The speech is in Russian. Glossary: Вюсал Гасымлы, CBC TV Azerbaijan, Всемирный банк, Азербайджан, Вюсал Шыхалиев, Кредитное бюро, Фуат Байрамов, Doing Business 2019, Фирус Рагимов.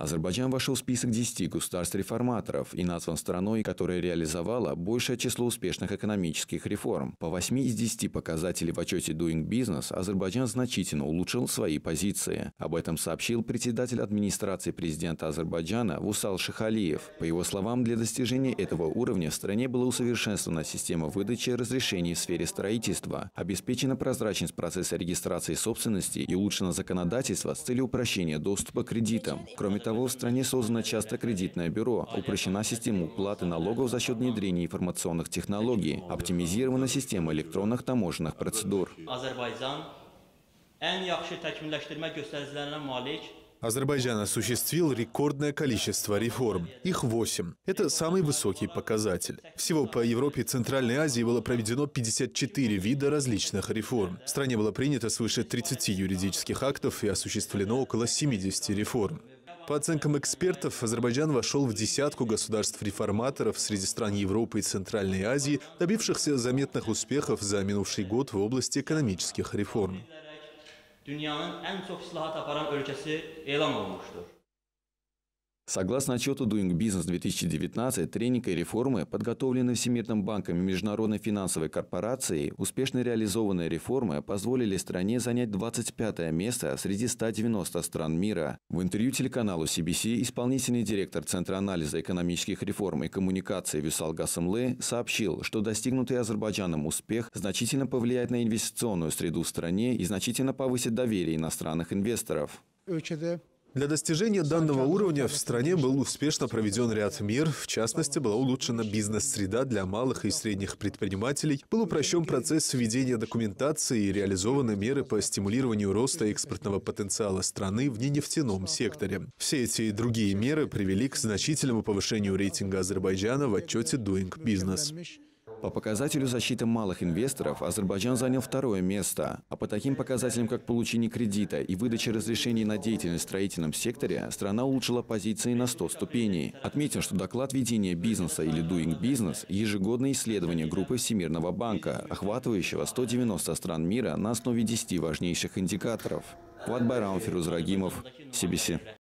Азербайджан вошел в список 10 государств-реформаторов и назван страной, которая реализовала большее число успешных экономических реформ. По 8 из 10 показателей в отчете Doing Business Азербайджан значительно улучшил свои позиции. Об этом сообщил председатель администрации президента Азербайджана Вюсал Шыхалиев. По его словам, для достижения этого уровня в стране была усовершенствована система выдачи разрешений в сфере строительства, обеспечена прозрачность процесса регистрации собственности и улучшено законодательство с целью упрощения доступа к кредитам. Кроме того, в стране создано частное кредитное бюро, упрощена система уплаты налогов за счет внедрения информационных технологий, оптимизирована система электронных таможенных процедур. Азербайджан осуществил рекордное количество реформ. Их 8. Это самый высокий показатель. Всего по Европе и Центральной Азии было проведено 54 вида различных реформ. В стране было принято свыше 30 юридических актов и осуществлено около 70 реформ. По оценкам экспертов, Азербайджан вошел в 10 государств-реформаторов среди стран Европы и Центральной Азии, добившихся заметных успехов за минувший год в области экономических реформ. Согласно отчету Doing Business 2019, тренинг и реформы, подготовленные Всемирным банком и Международной финансовой корпорацией, успешно реализованные реформы позволили стране занять 25-е место среди 190 стран мира. В интервью телеканалу CBC исполнительный директор Центра анализа экономических реформ и коммуникации Вюсал Гасымлы сообщил, что достигнутый Азербайджаном успех значительно повлияет на инвестиционную среду в стране и значительно повысит доверие иностранных инвесторов. Для достижения данного уровня в стране был успешно проведен ряд мер, в частности, была улучшена бизнес-среда для малых и средних предпринимателей, был упрощен процесс введения документации и реализованы меры по стимулированию роста экспортного потенциала страны в ненефтяном секторе. Все эти и другие меры привели к значительному повышению рейтинга Азербайджана в отчете Doing Business. По показателю защиты малых инвесторов Азербайджан занял 2-е место, а по таким показателям, как получение кредита и выдача разрешений на деятельность в строительном секторе, страна улучшила позиции на 100 ступеней. Отметим, что доклад ведения бизнеса или Doing Business – ежегодное исследование группы Всемирного банка, охватывающего 190 стран мира на основе 10 важнейших индикаторов. Фуат Байрамов, Фирус Рагимов, CBC.